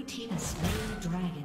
Blue team has slain the dragon.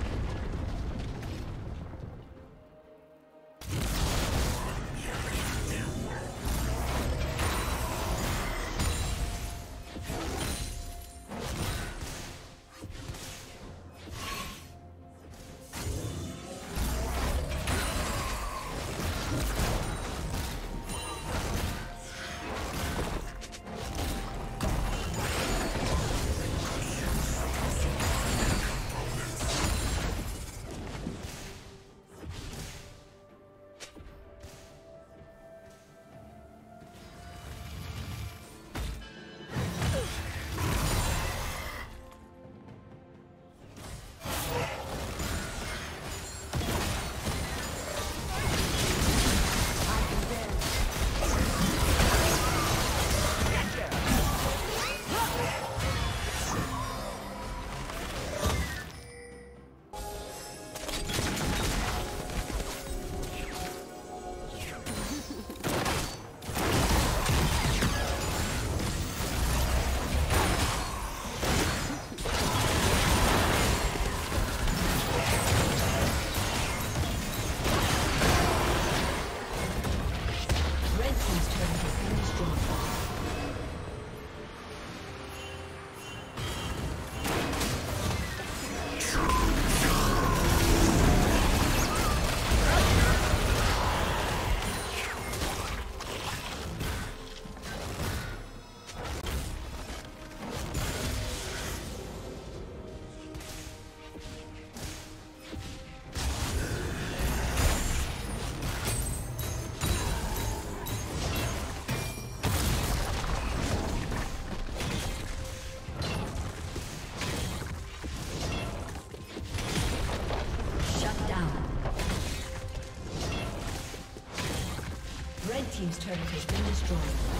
turret has been destroyed.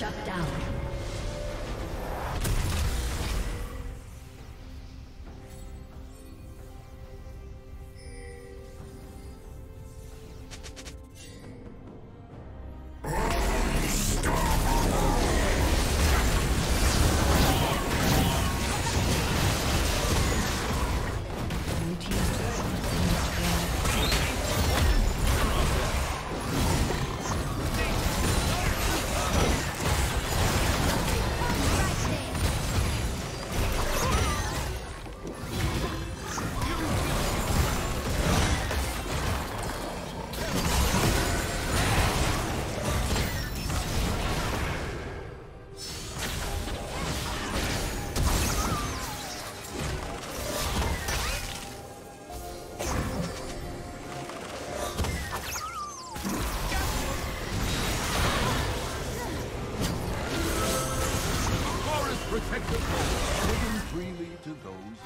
Shut down. given freely to those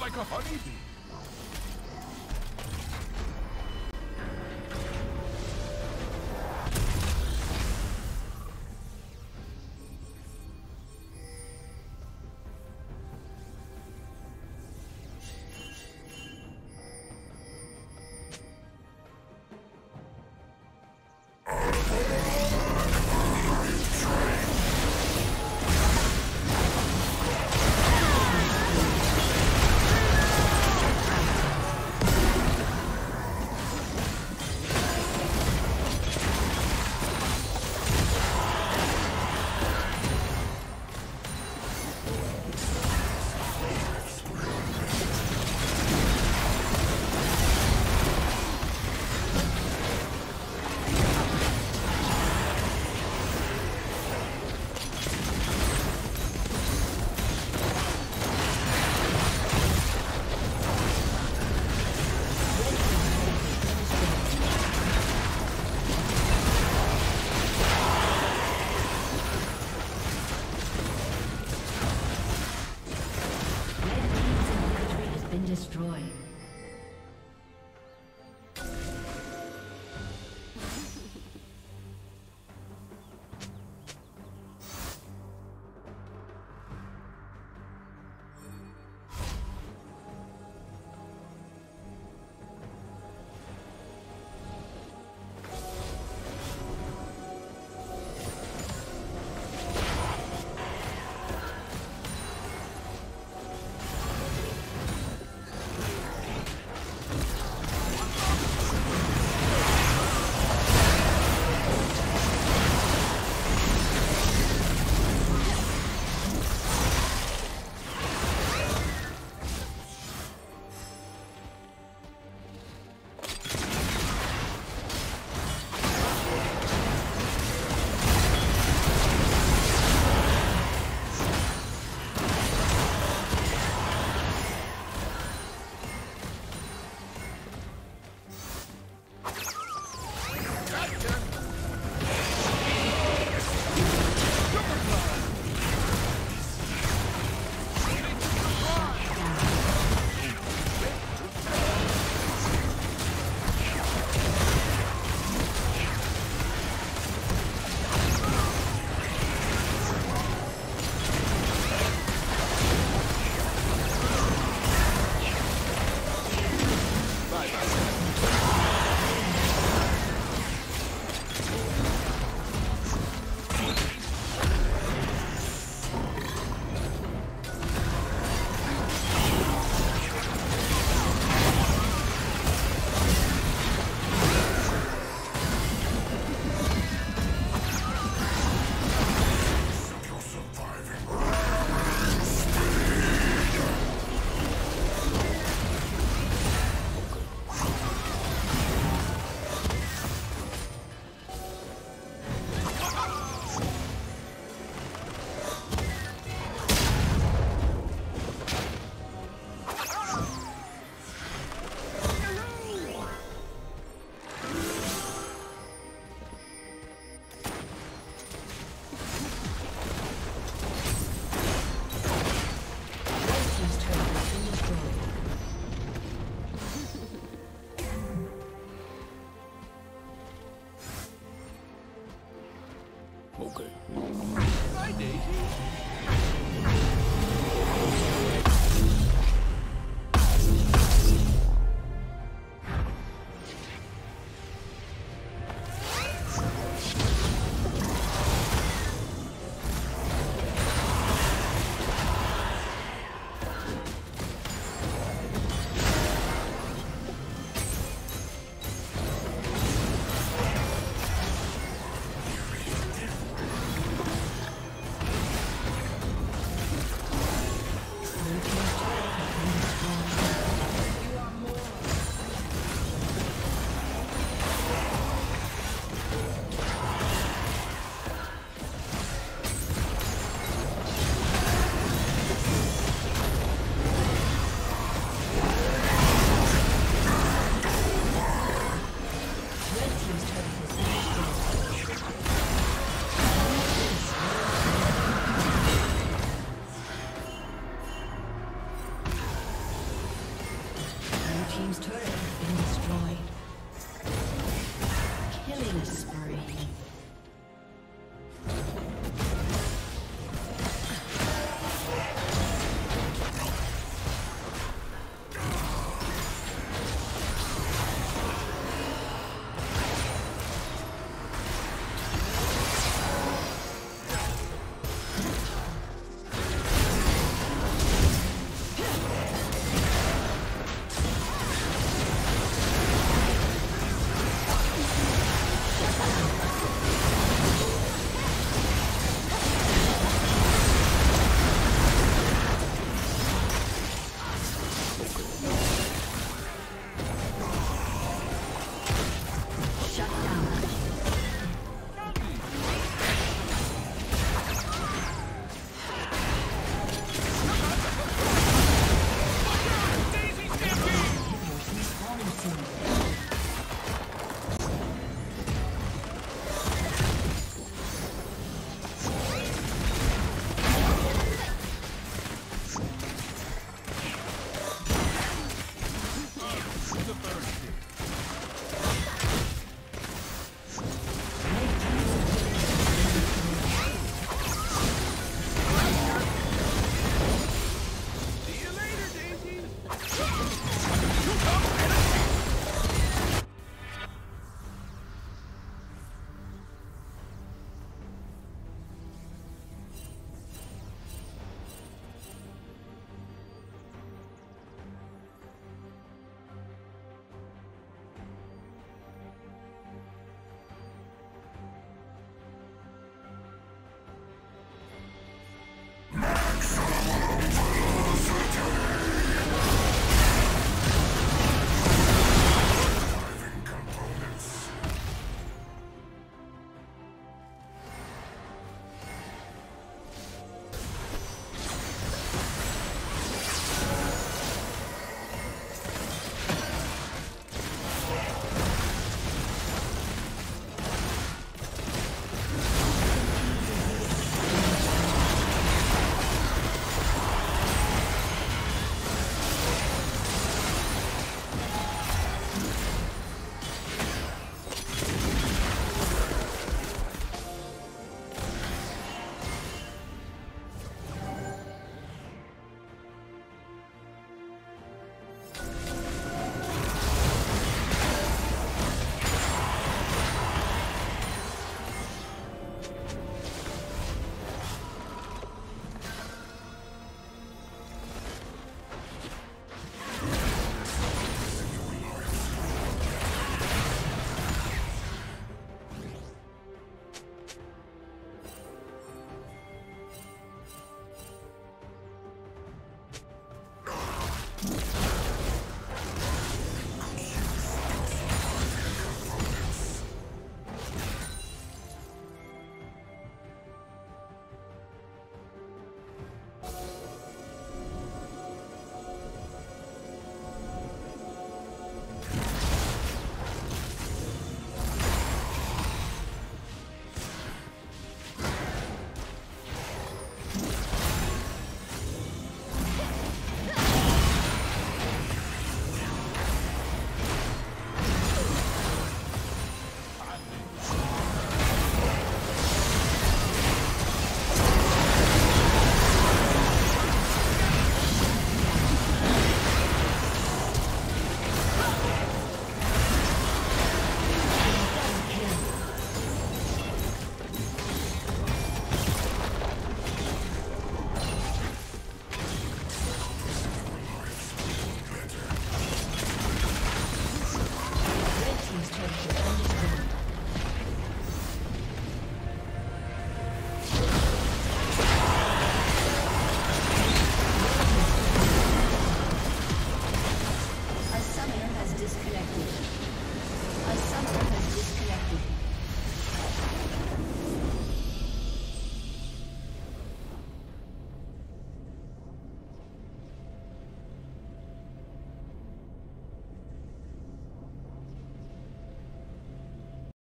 like a honeybee. Okay. Hi, Daisy. Turret has been destroyed. Killing spree.